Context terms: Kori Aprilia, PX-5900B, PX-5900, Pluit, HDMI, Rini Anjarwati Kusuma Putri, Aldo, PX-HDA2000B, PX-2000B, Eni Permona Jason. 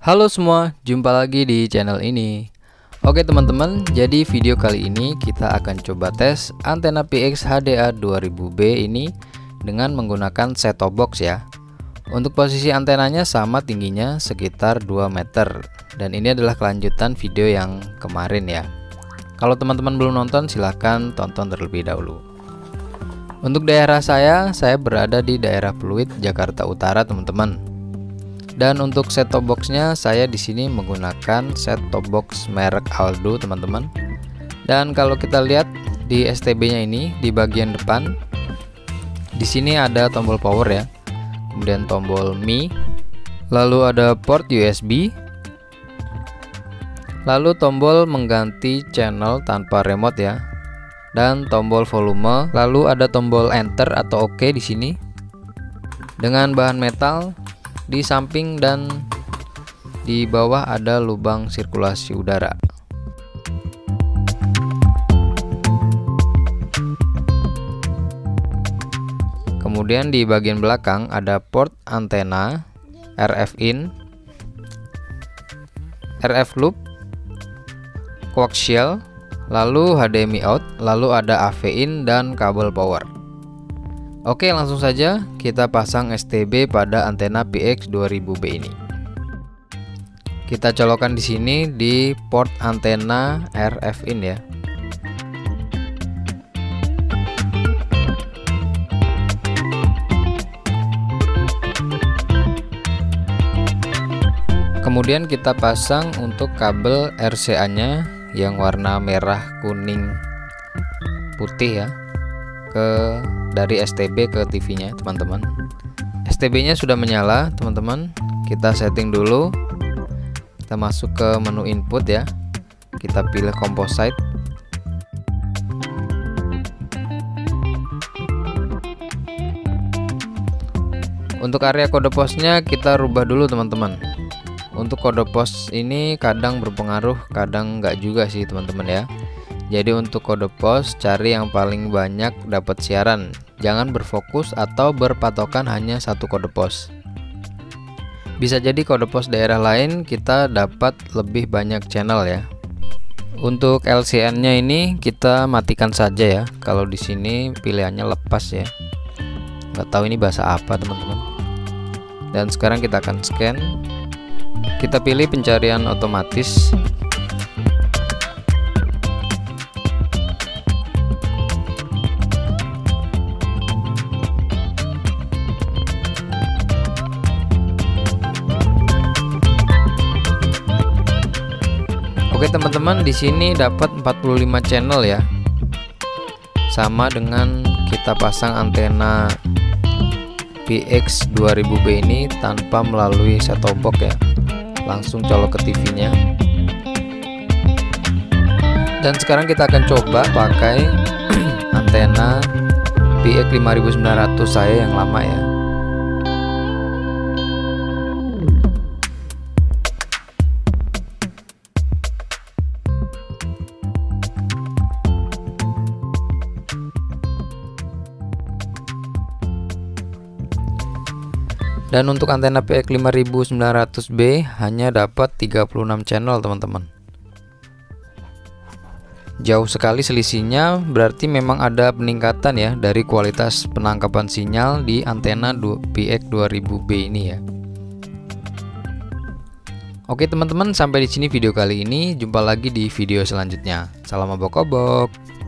Halo semua, jumpa lagi di channel ini. Oke teman-teman, jadi video kali ini kita akan coba tes antena PX-HDA2000B ini dengan menggunakan set-top box ya. Untuk posisi antenanya sama tingginya sekitar 2 meter. Dan ini adalah kelanjutan video yang kemarin ya. Kalau teman-teman belum nonton, silahkan tonton terlebih dahulu. Untuk daerah saya berada di daerah Pluit, Jakarta Utara teman-teman. Dan untuk set top boxnya saya di sini menggunakan set top box merek Aldo teman-teman. Dan kalau kita lihat di STB-nya ini di bagian depan, di sini ada tombol power ya, kemudian tombol Mi, lalu ada port USB, lalu tombol mengganti channel tanpa remote ya, dan tombol volume, lalu ada tombol enter atau OK di sini dengan bahan metal. Di samping dan di bawah ada lubang sirkulasi udara. Kemudian di bagian belakang ada port antena, RF in, RF loop, coaxial, lalu HDMI out, lalu ada AV in dan kabel power. Oke, langsung saja kita pasang STB pada antena PX-2000B ini. Kita colokan di sini di port antena RF in ya. Kemudian kita pasang untuk kabel RCA-nya yang warna merah, kuning, putih ya, dari STB ke TV-nya teman-teman. STB-nya sudah menyala teman-teman. Kita setting dulu. Kita masuk ke menu input ya. Kita pilih composite. Untuk area kode posnya kita rubah dulu teman-teman. Untuk kode pos ini kadang berpengaruh, kadang nggak juga sih teman-teman ya. Jadi untuk kode pos cari yang paling banyak dapat siaran. Jangan berfokus atau berpatokan hanya satu kode pos. Bisa jadi kode pos daerah lain kita dapat lebih banyak channel ya. Untuk LCN-nya ini kita matikan saja ya. Kalau di sini pilihannya lepas ya. Nggak tahu ini bahasa apa teman-teman. Dan sekarang kita akan scan. Kita pilih pencarian otomatis. Oke teman-teman, di sini dapat 45 channel ya. Sama dengan kita pasang antena PX-2000B ini tanpa melalui set-top box ya. Langsung colok ke TV-nya. Dan sekarang kita akan coba pakai antena PX-5900 saya yang lama ya. Dan untuk antena PX-5900B hanya dapat 36 channel teman-teman. Jauh sekali selisihnya, berarti memang ada peningkatan ya dari kualitas penangkapan sinyal di antena PX-2000B ini ya. Oke teman-teman, sampai di sini video kali ini. Jumpa lagi di video selanjutnya. Salam obok-obok.